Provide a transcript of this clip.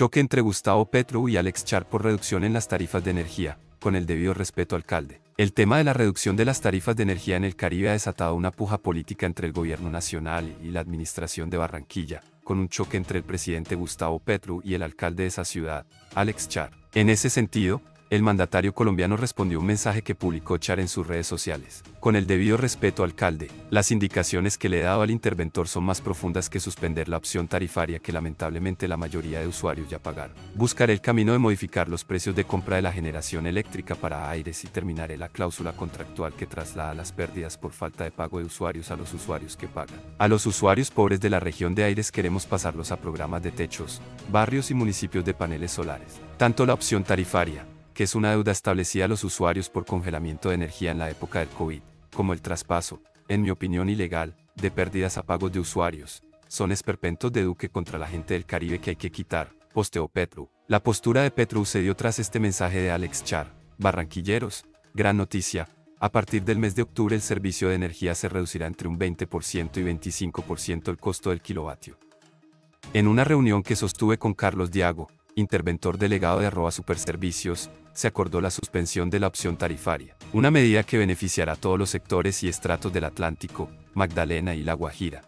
Choque entre Gustavo Petro y Alex Char por reducción en las tarifas de energía, con el debido respeto, alcalde. El tema de la reducción de las tarifas de energía en el Caribe ha desatado una puja política entre el gobierno nacional y la administración de Barranquilla, con un choque entre el presidente Gustavo Petro y el alcalde de esa ciudad, Alex Char. En ese sentido, el mandatario colombiano respondió un mensaje que publicó Char en sus redes sociales. Con el debido respeto, alcalde, las indicaciones que le he dado al interventor son más profundas que suspender la opción tarifaria que lamentablemente la mayoría de usuarios ya pagaron. Buscaré el camino de modificar los precios de compra de la generación eléctrica para aires y terminaré la cláusula contractual que traslada las pérdidas por falta de pago de usuarios a los usuarios que pagan. A los usuarios pobres de la región de aires queremos pasarlos a programas de techos, barrios y municipios de paneles solares. Tanto la opción tarifaria, que es una deuda establecida a los usuarios por congelamiento de energía en la época del COVID, como el traspaso, en mi opinión ilegal, de pérdidas a pagos de usuarios, son esperpentos de Duque contra la gente del Caribe que hay que quitar, posteó Petro. La postura de Petro se dio tras este mensaje de Alex Char. Barranquilleros, gran noticia, a partir del mes de octubre el servicio de energía se reducirá entre un 20% y 25% el costo del kilovatio. En una reunión que sostuve con Carlos Diago, interventor delegado de Arroba Superservicios, se acordó la suspensión de la opción tarifaria, una medida que beneficiará a todos los sectores y estratos del Atlántico, Magdalena y La Guajira.